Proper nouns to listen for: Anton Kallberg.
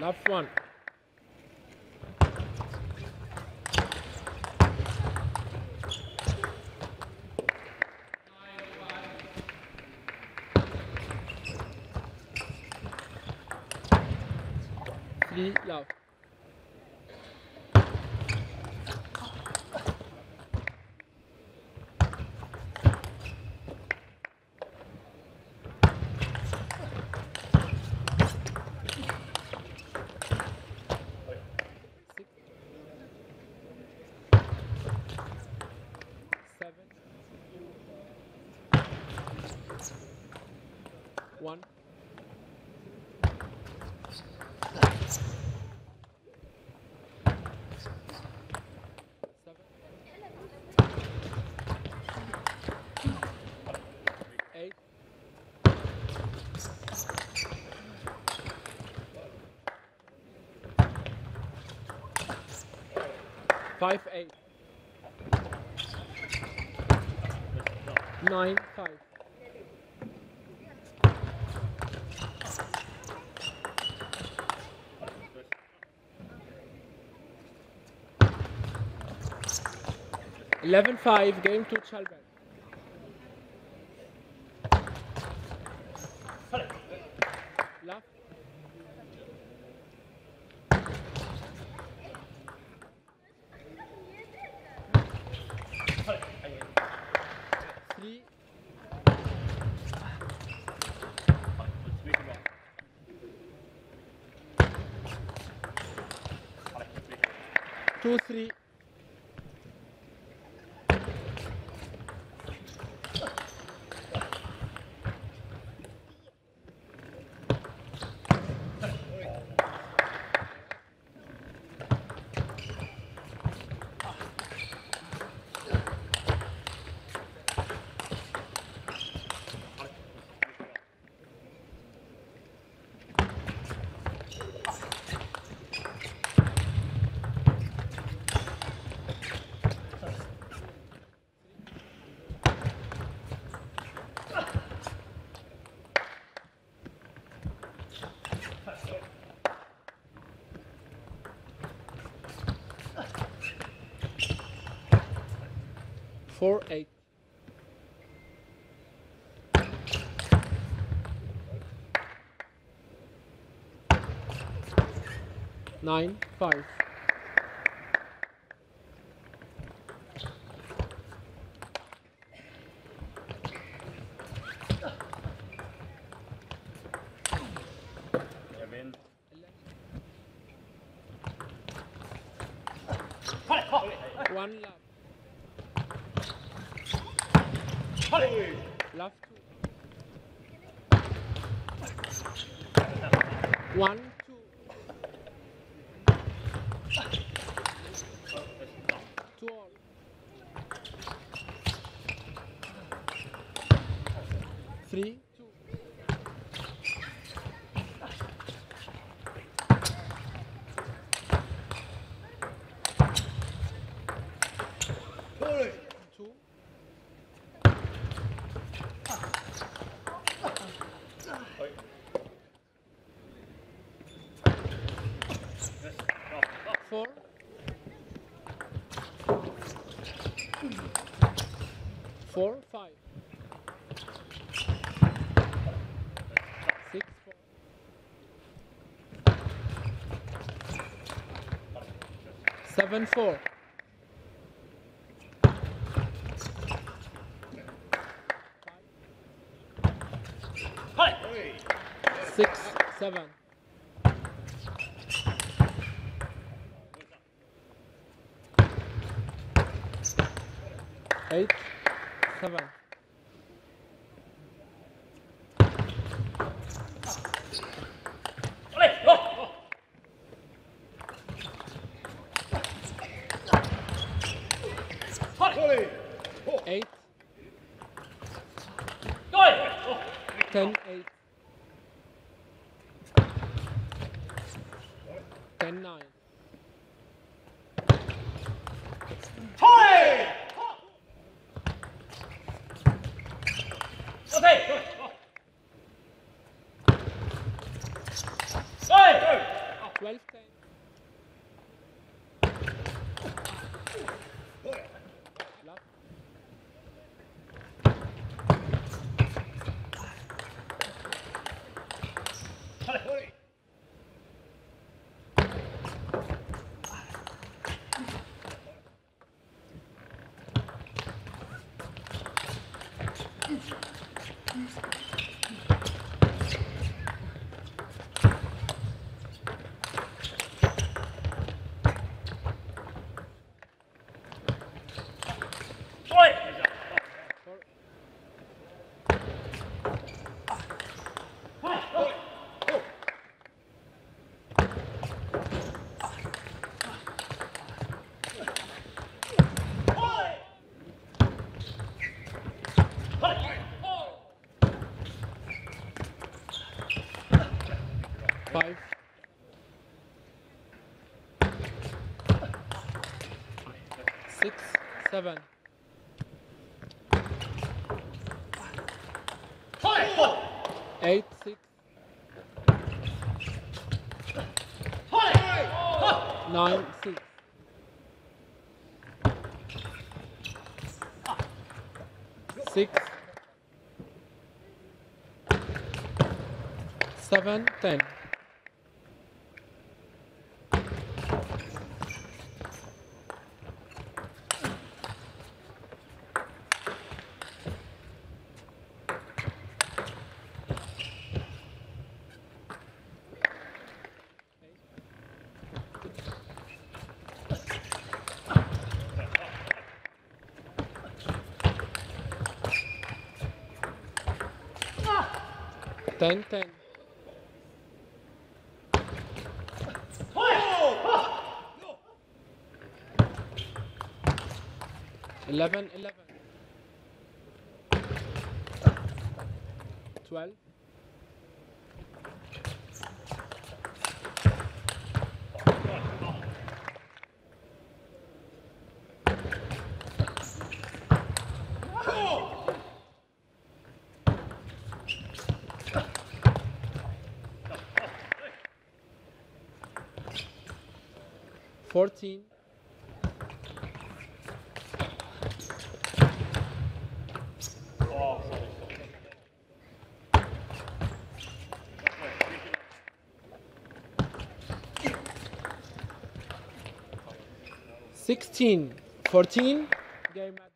Left one. Three, love. One. Five, eight. 9, 5. Eleven, 5, game to Kallberg. Left. Three. Two, 3. 4, 8. 9, 5. 1, love. Left. 1, 2. 2 all. 3, 2. 2. 4. 4, 5. 6, 4. 7, 4. 6, 7. 8, 7. 8. 10, 8. 10, 9. 12 times. Seven. Eight, six. Nine, six. Six. Seven, 10. Ten, ten. Oh! 11, 11. 12. 14. 16, 14.